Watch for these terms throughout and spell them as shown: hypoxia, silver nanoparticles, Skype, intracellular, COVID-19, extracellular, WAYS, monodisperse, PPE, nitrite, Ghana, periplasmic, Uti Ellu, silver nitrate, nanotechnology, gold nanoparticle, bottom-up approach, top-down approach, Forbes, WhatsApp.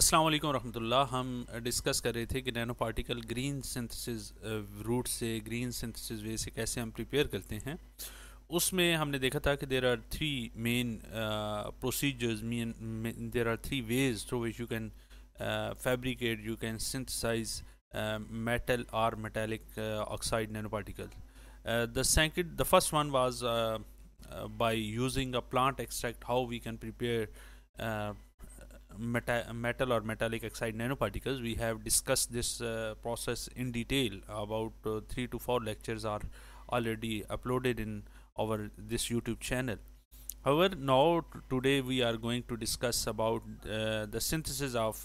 अस्सलाम वालेकुम रहमतुल्लाह। हम डिस्कस कर रहे थे कि nano particle green synthesis route से ग्रीन सिंथेसिस वे से कैसे हम प्रिपेयर करते हैं। उसमें हमने देखा था कि there are three main procedures, mean there are three ways through which you can fabricate, you can synthesise metal और metallic oxide nano particle. The first one was by using a plant extract how we can prepare metal or metallic oxide nanoparticles. We have discussed this process in detail. About 3 to 4 lectures are already uploaded in our this YouTube channel. However, now today we are going to discuss about the synthesis of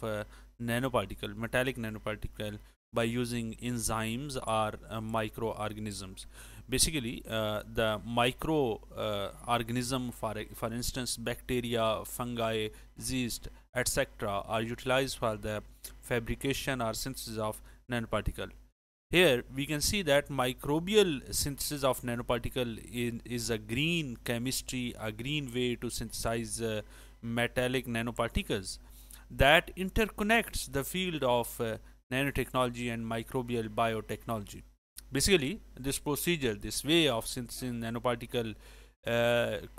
nanoparticle, metallic nanoparticle, by using enzymes or microorganisms. Basically, the microorganism, for instance, bacteria, fungi, yeast, etc., are utilized for the fabrication or synthesis of nanoparticle. Here we can see that microbial synthesis of nanoparticle is a green chemistry, a green way to synthesize metallic nanoparticles that interconnects the field of nanotechnology and microbial biotechnology. Basically, this procedure, this way of synthesizing nanoparticle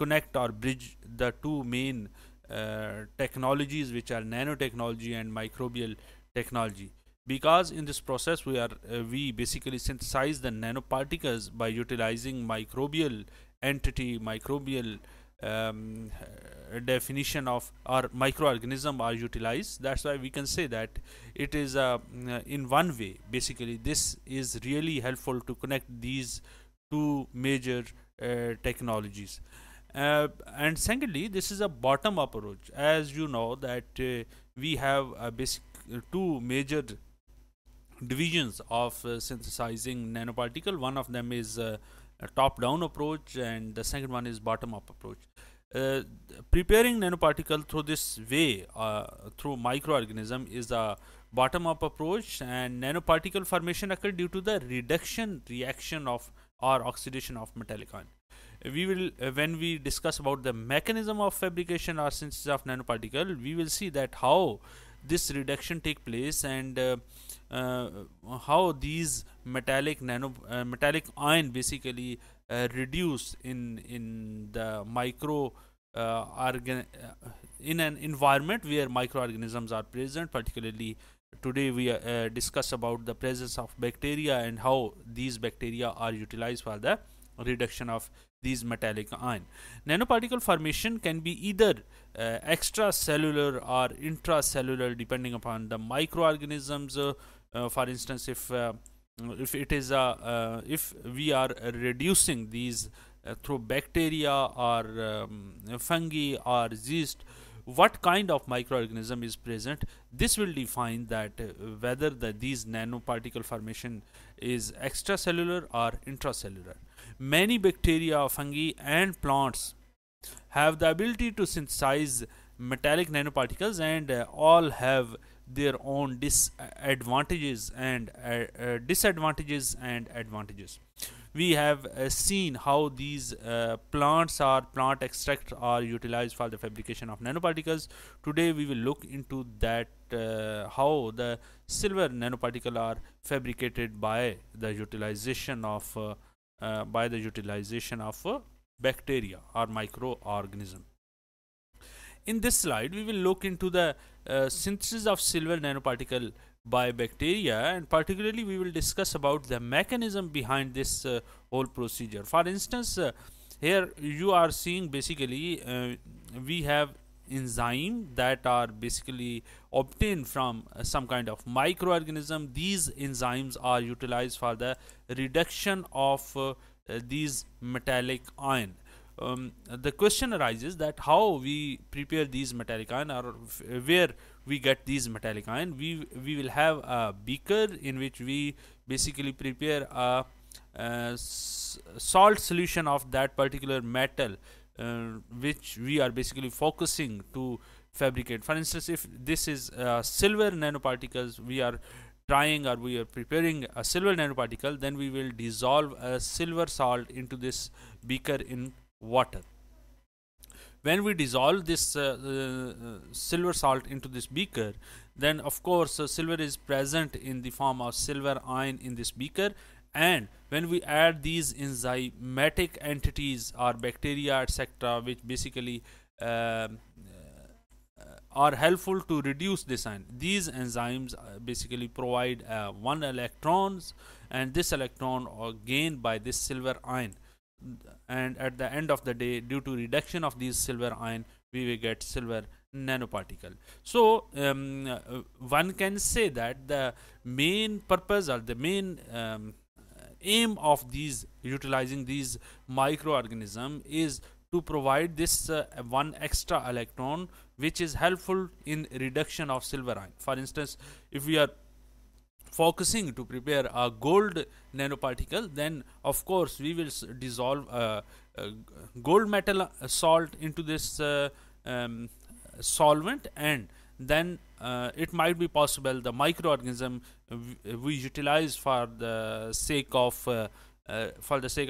connect or bridge the two main technologies, which are nanotechnology and microbial technology, because in this process we basically synthesize the nanoparticles by utilizing microbial entity, microbial definition of our microorganism are utilized. That's why we can say that it is in one way. Basically, this is really helpful to connect these two major technologies. And secondly, this is a bottom-up approach. As you know that we have a basic two major divisions of synthesizing nanoparticle. One of them is top-down approach, and the second one is bottom-up approach. Preparing nanoparticle through this way, through microorganism, is a bottom-up approach, and nanoparticle formation occurs due to the reduction reaction of or oxidation of metallic ion. We will, when we discuss about the mechanism of fabrication or synthesis of nanoparticle, we will see that how this reduction take place and how these metallic metallic ion basically reduce in the in an environment where microorganisms are present. Particularly today we discuss about the presence of bacteria and how these bacteria are utilized for the reduction of these metallic ion. Nanoparticle formation can be either extracellular or intracellular, depending upon the microorganisms. For instance, if it is if we are reducing these through bacteria or fungi or yeast, what kind of microorganism is present? This will define that whether these nanoparticle formation is extracellular or intracellular. Many bacteria, fungi and plants have the ability to synthesize metallic nanoparticles, and all have their own disadvantages and advantages. We have seen how these plant extracts are utilized for the fabrication of nanoparticles. Today we will look into that, how the silver nanoparticle are fabricated by the utilization of bacteria or microorganism. In this slide we will look into the synthesis of silver nanoparticle by bacteria, and particularly we will discuss about the mechanism behind this whole procedure. For instance, here you are seeing basically we have enzymes that are basically obtained from some kind of microorganism. These enzymes are utilized for the reduction of these metallic ion. The question arises that how we prepare these metallic ion, or where we get these metallic ion. We will have a beaker in which we basically prepare a salt solution of that particular metal which we are basically focusing to fabricate. For instance, if this is silver nanoparticles, we are trying or we are preparing a silver nanoparticle, then we will dissolve a silver salt into this beaker in water. when we dissolve this silver salt into this beaker, then of course silver is present in the form of silver ion in this beaker. And when we add these enzymatic entities or bacteria etc., which basically are helpful to reduce this ion, these enzymes basically provide one electrons, and this electron are gained by this silver ion, and at the end of the day, due to reduction of these silver ion, we will get silver nanoparticle. So one can say that the main purpose or the main aim of these utilizing these microorganism is to provide this one extra electron which is helpful in reduction of silver ion. For instance, if we are focusing to prepare a gold nanoparticle, then of course we will dissolve gold metal salt into this solvent, and then it might be possible the microorganism we utilize for the sake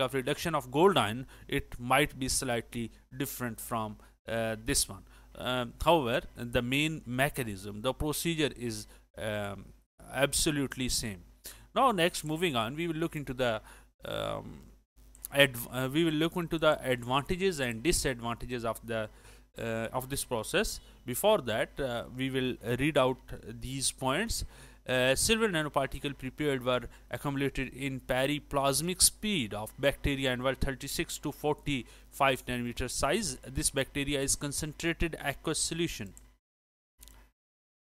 of reduction of gold ion, it might be slightly different from this one. However, the main mechanism, the procedure is absolutely same. Now next, moving on, we will look into the advantages and disadvantages of the of this process. Before that, we will read out these points. Silver nanoparticle prepared were accumulated in periplasmic speed of bacteria and were 36 to 45 nanometer size. This bacteria is concentrated aqueous solution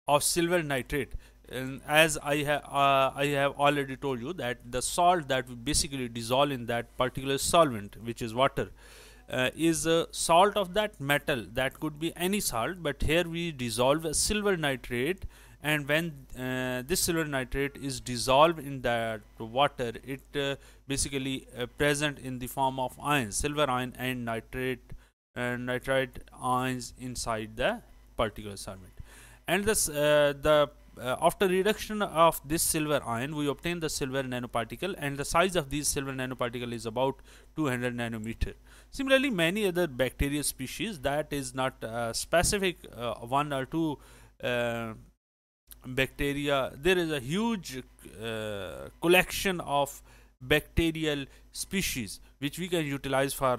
of silver nitrate. And as I have already told you that the salt that we basically dissolve in that particular solvent, which is water, is a salt of that metal. That could be any salt, but here we dissolve a silver nitrate, and when this silver nitrate is dissolved in that water, it basically present in the form of ions, silver ion and nitrite ions inside the particular solvent. And this after reduction of this silver ion, we obtain the silver nanoparticle, and the size of these silver nanoparticle is about 200 nanometer. Similarly, many other bacterial species, that is not specific one or two bacteria. There is a huge collection of bacterial species which we can utilize for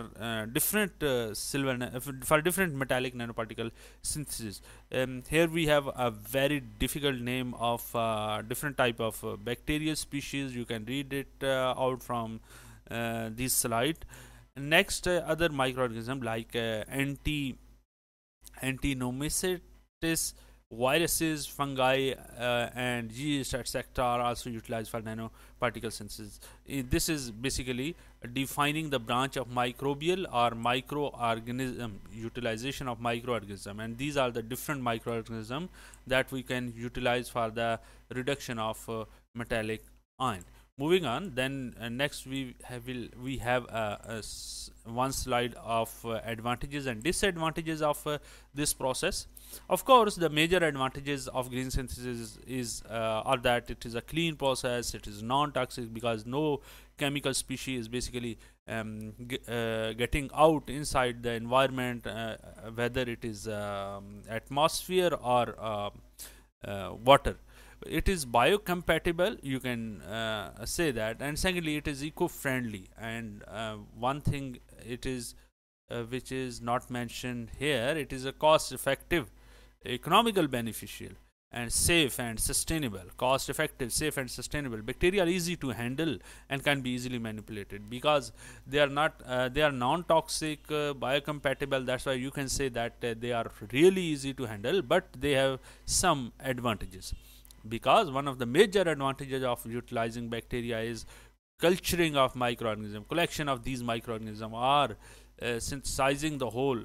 different different metallic nanoparticle synthesis. Here we have a very difficult name of different type of bacterial species. You can read it out from this slide. Next, other microorganism like antinomycetes, viruses, fungi, and yeast etc. are also utilized for nanoparticle synthesis. This is basically defining the branch of microbial or microorganism, utilization of microorganism, and these are the different microorganism that we can utilize for the reduction of metallic ion. Moving on, then next we have one slide of advantages and disadvantages of this process. Of course, the major advantages of green synthesis are that it is a clean process, it is non-toxic, because no chemical species is basically getting out inside the environment, whether it is atmosphere or water. It is biocompatible, you can say that, and secondly, it is eco-friendly. And one thing it is which is not mentioned here, it is a cost-effective, economical, beneficial, and safe and sustainable. Cost-effective, safe and sustainable. Bacteria are easy to handle and can be easily manipulated because they are not they are non-toxic, biocompatible. That's why you can say that they are really easy to handle, but they have some advantages. Because one of the major advantages of utilizing bacteria is culturing of microorganism, collection of these microorganism, or synthesizing the whole.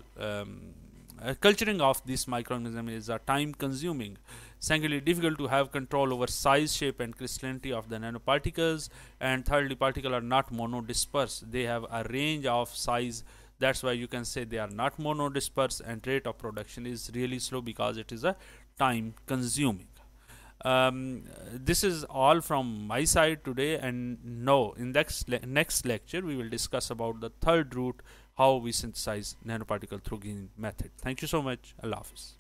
Culturing of this microorganism is time consuming. Secondly, difficult to have control over size, shape, and crystallinity of the nanoparticles. And thirdly, particles are not monodisperse. They have a range of size. That's why you can say they are not monodisperse, and rate of production is really slow because it is time consuming. This is all from my side today, and in next lecture we will discuss about the third route, how we synthesize nanoparticle through green method. Thank you so much. Allah Hafiz.